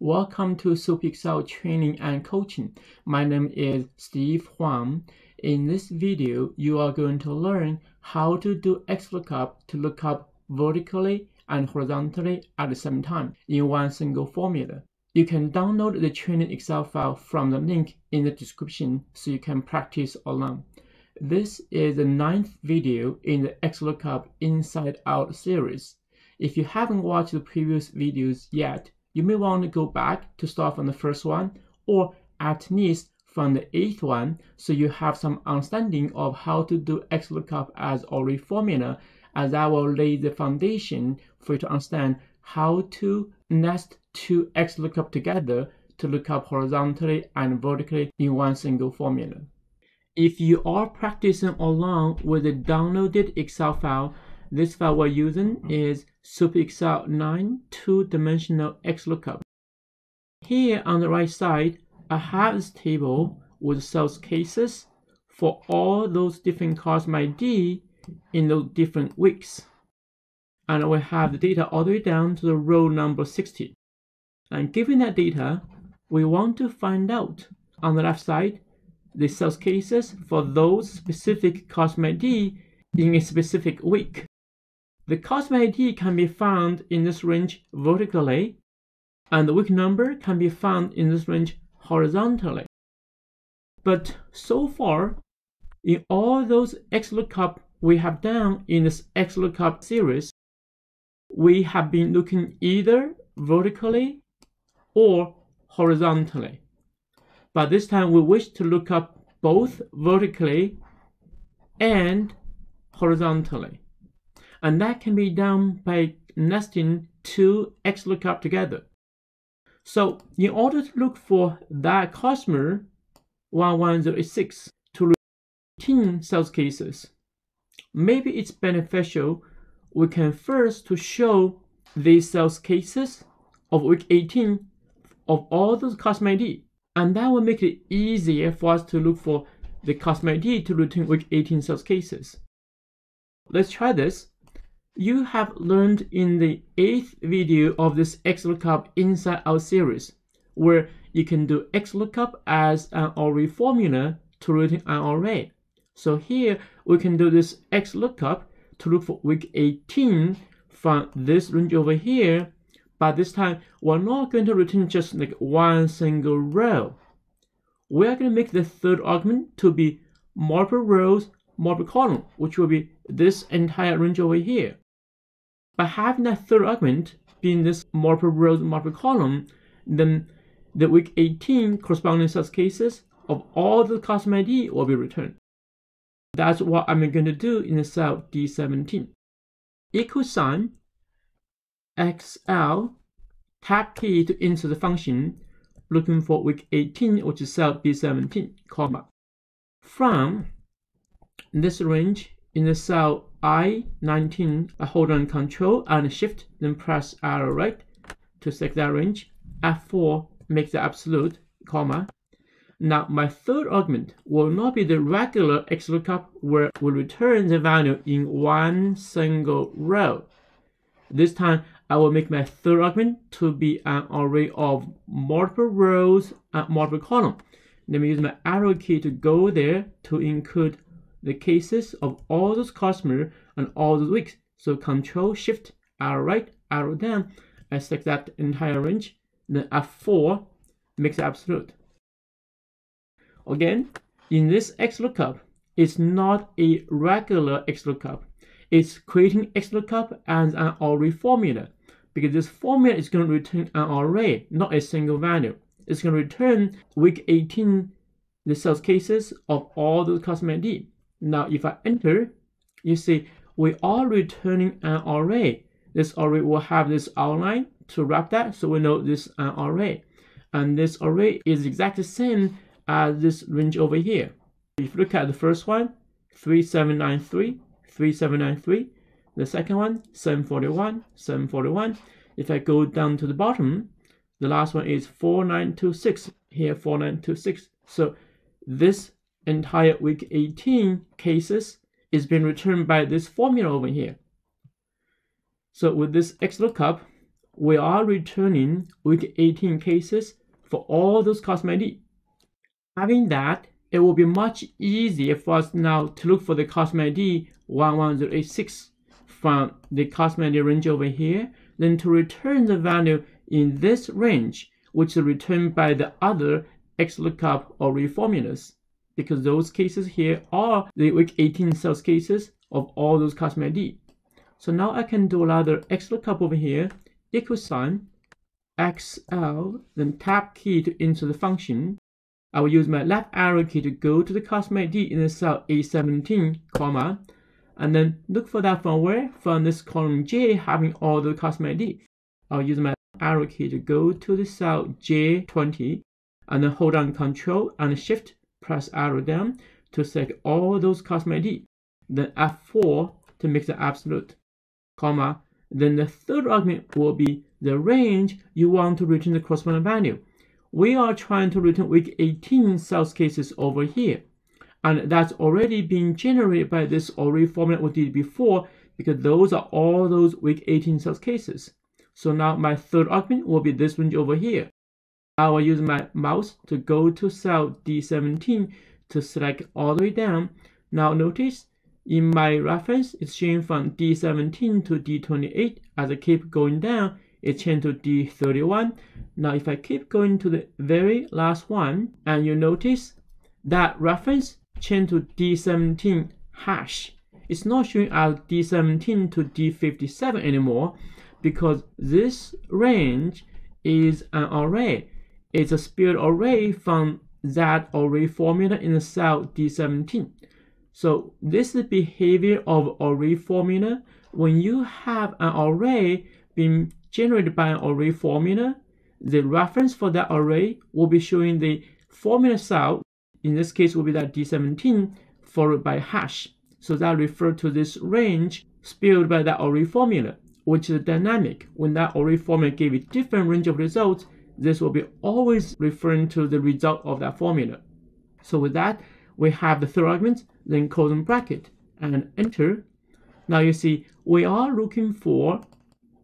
Welcome to SuperXL Training and Coaching. My name is Steve Huang. In this video, you are going to learn how to do XLOOKUP to look up vertically and horizontally at the same time in one single formula. You can download the training Excel file from the link in the description so you can practice along. This is the 9th video in the XLOOKUP Inside Out series. If you haven't watched the previous videos yet, you may want to go back to start from the first one, or at least from the 8th one, so you have some understanding of how to do XLOOKUP as array formula, as I will lay the foundation for you to understand how to nest two XLOOKUP together to look up horizontally and vertically in one single formula. If you are practicing along with the downloaded Excel file, this file we're using is SuperXL 9 2-dimensional XLOOKUP. Here on the right side, I have this table with sales cases for all those different Cosmic D in those different weeks. And I will have the data all the way down to the row number 60. And given that data, we want to find out on the left side the sales cases for those specific Cosmic D in a specific week. The Cosmic D can be found in this range vertically, and the week number can be found in this range horizontally. But so far, in all those XLOOKUP we have done in this XLOOKUP series, we have been looking either vertically or horizontally. But this time we wish to look up both vertically and horizontally. And that can be done by nesting two XLOOKUP together. So in order to look for that customer 11086 to 10 sales cases, maybe it's beneficial we can first to show these sales cases of week 18 of all those Cosmic D, and that will make it easier for us to look for the Cosmic D to return week 18 sales cases. Let's try this. You have learned in the 8th video of this XLOOKUP Inside Out series, where you can do XLOOKUP as an array formula to return an array. So here we can do this XLOOKUP to look for week 18 from this range over here, but this time we're not going to return just like one single row. We are going to make the third argument to be multiple rows, multiple column, which will be this entire range over here. By having that third argument being this multiple rows, multiple column, then the week 18 corresponding sales cases of all the Cosmic D will be returned. That's what I'm going to do in the cell D17. Equal sign, XL, tab key to insert the function, looking for week 18, which is cell B17, comma, from this range in the cell I19, I hold on Control and Shift, then press arrow right to select that range. F4 make the absolute, comma. Now my third argument will not be the regular XLOOKUP where we return the value in one single row. This time I will make my third argument to be an array of multiple rows and multiple columns. Let me use my arrow key to go there to include the cases of all those customers and all those weeks. So Control, Shift, arrow right, arrow down. I select that entire range. Then F4 makes it absolute. Again, in this XLOOKUP, it's not a regular XLOOKUP. It's creating XLOOKUP as an array formula, because this formula is going to return an array, not a single value. It's going to return week 18 the sales cases of all those Cosmic D. Now if I enter, you see we are returning an array. This array will have this outline to wrap that, so we know this is an array. And this array is exactly the same as this range over here. If you look at the first one, 3793, 3793. The second one, 741, 741. If I go down to the bottom, the last one is 4926, here 4926. So this entire week 18 cases is being returned by this formula over here. So with this XLOOKUP, we are returning week 18 cases for all those Cosmic D. Having that, it will be much easier for us now to look for the Cosmic D 11086 from the Cosmic D range over here, then to return the value in this range, which is returned by the other XLOOKUP or reformulas, because those cases here are the week 18 sales cases of all those Cosmic D. So now I can do another XLOOKUP over here, equal sign, XL, then tab key to enter the function. I will use my left arrow key to go to the Cosmic D in the cell A17, comma, and then look for that from where? From this column J having all the Cosmic D. I'll use my arrow key to go to the cell J20, and then hold down Control and Shift, press arrow down to select all those Cosmic D. Then F4 to make the absolute, comma. Then the third argument will be the range you want to return the corresponding value. We are trying to return week 18 sales cases over here, and that's already being generated by this array formula we did before, because those are all those week 18 sales cases. So now my third argument will be this range over here. I will use my mouse to go to cell D17 to select all the way down. Now notice in my reference, it's changed from D17 to D28. As I keep going down, it changed to D31. Now if I keep going to the very last one, and you notice that reference changed to D17 hash. It's not showing as D17 to D57 anymore, because this range is an array. It's a spirit array from that array formula in the cell D17. So this is the behavior of array formula. When you have an array being generated by an array formula, the reference for that array will be showing the formula cell, in this case will be that D17 followed by hash. So that refers to this range spilled by that array formula, which is dynamic. When that array formula gave a different range of results, this will be always referring to the result of that formula. So with that, we have the third argument, then closing bracket and enter. Now you see we are looking for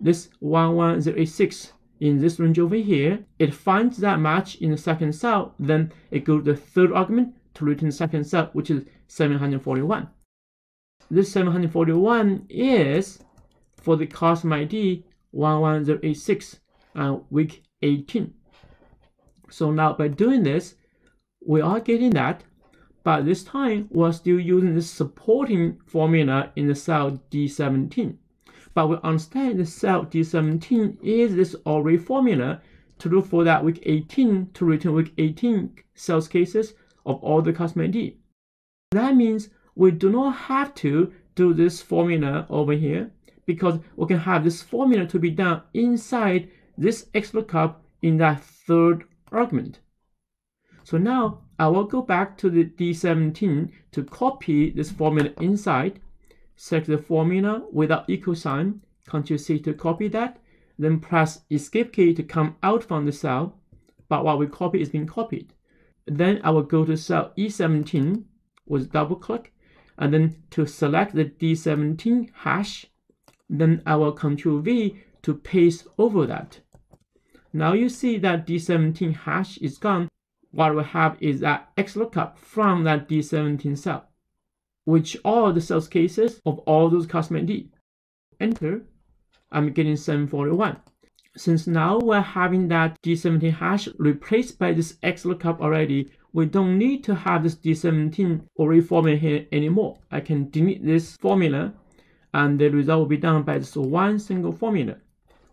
this 11086 in this range over here. It finds that match in the second cell, then it goes to the third argument to return the second cell, which is 741. This 741 is for the Cosmic D 11086 and week 18. So now by doing this, we are getting that, but this time we're still using this supporting formula in the cell D17. But we understand the cell D17 is this array formula to look for that week 18 to return week 18 sales cases of all the Cosmic D. That means we do not have to do this formula over here, because we can have this formula to be done inside this XLOOKUP in that third argument. So now I will go back to the D17 to copy this formula inside, select the formula without equal sign, Ctrl C to copy that, then press Escape key to come out from the cell, but what we copy is being copied. Then I will go to cell E17 with double click, and then to select the D17 hash, then I will Ctrl V to paste over that. Now you see that D17 hash is gone. What we have is that XLOOKUP from that D17 cell, which are the sales cases of all those Cosmic D. Enter, I'm getting 741. Since now we're having that D17 hash replaced by this XLOOKUP already, we don't need to have this D17 array formula here anymore. I can delete this formula, and the result will be done by this one single formula.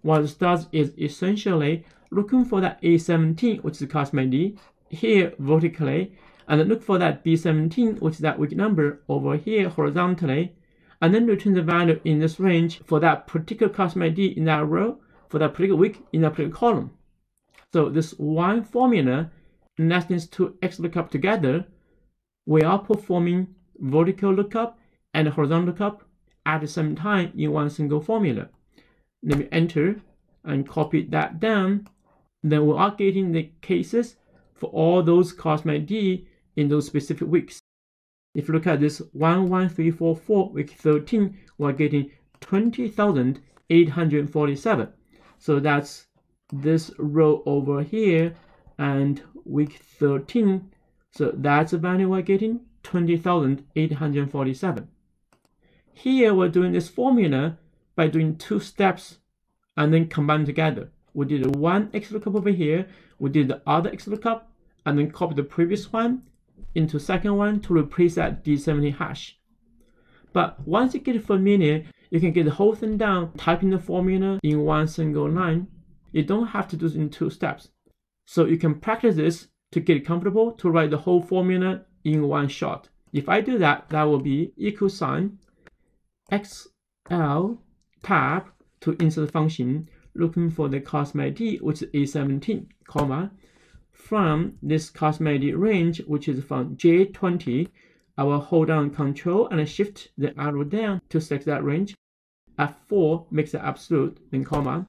What this does is essentially looking for that A17, which is Cosmic D, here vertically, and then look for that B17, which is that week number, over here horizontally, and then return the value in this range for that particular Cosmic D in that row, for that particular week in that particular column. So this one formula, unless these two X lookup together, we are performing vertical lookup and horizontal lookup at the same time in one single formula. Let me enter and copy that down. Then we are getting the cases for all those Cosmic D in those specific weeks. If you look at this 11344 week 13, we're getting 20,847. So that's this row over here and week 13. So that's the value we're getting, 20,847. Here we're doing this formula by doing two steps and then combine together. We did one XLOOKUP over here, we did the other XLOOKUP, and then copy the previous one into second one to replace that D70 hash. But once you get familiar, you can get the whole thing down, typing the formula in one single line. You don't have to do it in two steps. So you can practice this to get comfortable to write the whole formula in one shot. If I do that, that will be equal sign XL tab to insert function looking for the Cosmic D, which is A17, comma, from this Cosmic D range, which is from J20. I will hold down Control and Shift the arrow down to select that range. F4 makes it absolute, then comma.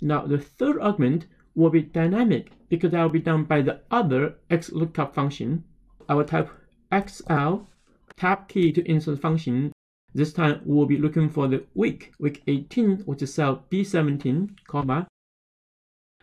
Now the third argument will be dynamic because that will be done by the other XLOOKUP function. I will type XL tab key to insert function. This time we'll be looking for the week 18, which is cell B17, comma.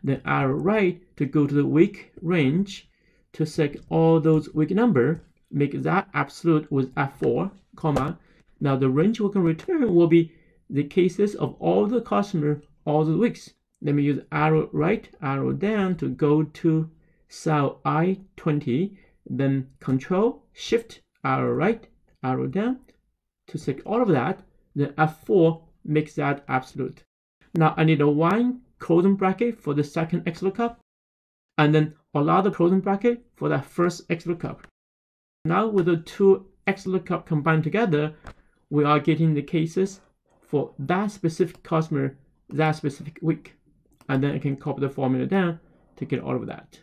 Then arrow right to go to the week range to select all those week number. Make that absolute with F4, comma. Now the range we can return will be the cases of all the customer, all the weeks. Let me use arrow right, arrow down to go to cell I20, then Control, Shift, arrow right, arrow down to select all of that. Then F4 makes that absolute. Now I need a one closing bracket for the second XLOOKUP, and then another closing bracket for that first XLOOKUP. Now with the two XLOOKUP combined together, we are getting the cases for that specific customer, that specific week. And then I can copy the formula down to get all of that.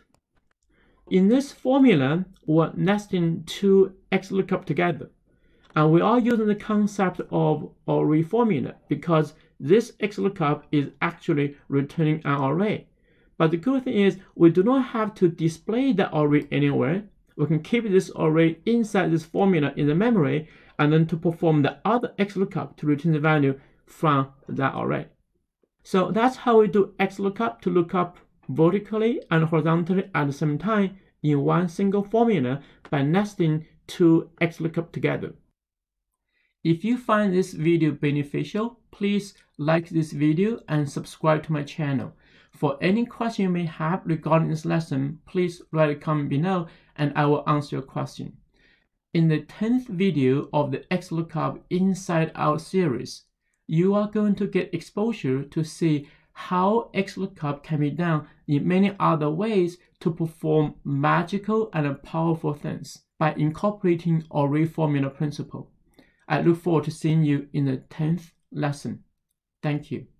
In this formula, we're nesting two XLOOKUP together. And we are using the concept of array formula because this XLOOKUP is actually returning an array. But the good thing is we do not have to display the array anywhere. We can keep this array inside this formula in the memory and then to perform the other XLOOKUP to return the value from that array. So that's how we do XLOOKUP to look up vertically and horizontally at the same time in one single formula by nesting two XLOOKUP together. If you find this video beneficial, please like this video and subscribe to my channel. For any question you may have regarding this lesson, please write a comment below and I will answer your question. In the 10th video of the XLOOKUP Inside Out series, you are going to get exposure to see how XLOOKUP can be done in many other ways to perform magical and powerful things by incorporating array formula principle. I look forward to seeing you in the 10th lesson. Thank you.